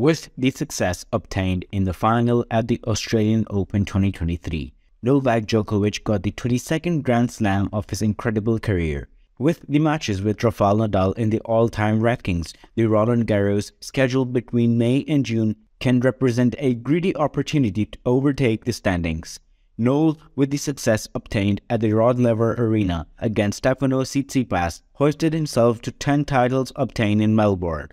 with the success obtained in the final at the Australian Open 2023. Novak Djokovic got the 22nd Grand Slam of his incredible career, with the matches with Rafael Nadal in the all-time rankings. The Roland Garros, scheduled between May and June, can represent a greedy opportunity to overtake the standings. Nadal, with the success obtained at the Rod Laver Arena against Stefanos Tsitsipas, hoisted himself to 10 titles obtained in Melbourne,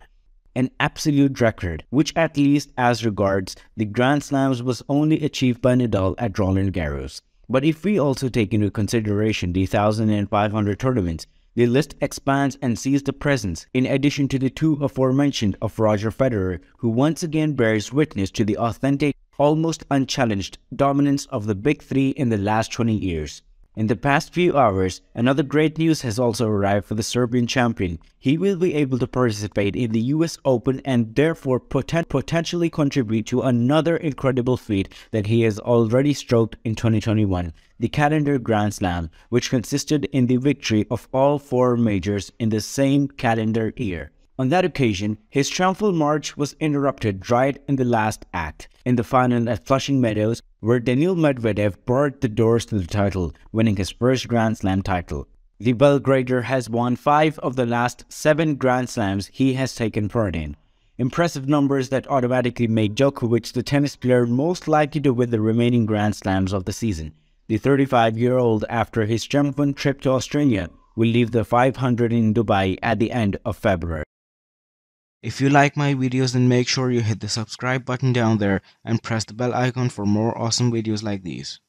an absolute record, which at least as regards the Grand Slams was only achieved by Nadal at Roland Garros. But if we also take into consideration the 1,500 tournaments, the list expands and sees the presence, in addition to the two aforementioned, of Roger Federer, who once again bears witness to the authentic, almost unchallenged dominance of the Big Three in the last 20 years. In the past few hours, another great news has also arrived for the Serbian champion. He will be able to participate in the US Open and therefore potentially contribute to another incredible feat that he has already stroked in 2021, the Calendar Grand Slam, which consisted in the victory of all four majors in the same calendar year. On that occasion, his triumphal march was interrupted right in the last act, in the final at Flushing Meadows, where Daniil Medvedev barred the doors to the title, winning his first Grand Slam title. The Belgrader has won 5 of the last 7 Grand Slams he has taken part in. Impressive numbers that automatically make Djokovic the tennis player most likely to win the remaining Grand Slams of the season. The 35-year-old, after his triumphant trip to Australia, will leave the 500 in Dubai at the end of February. If you like my videos, then make sure you hit the subscribe button down there and press the bell icon for more awesome videos like these.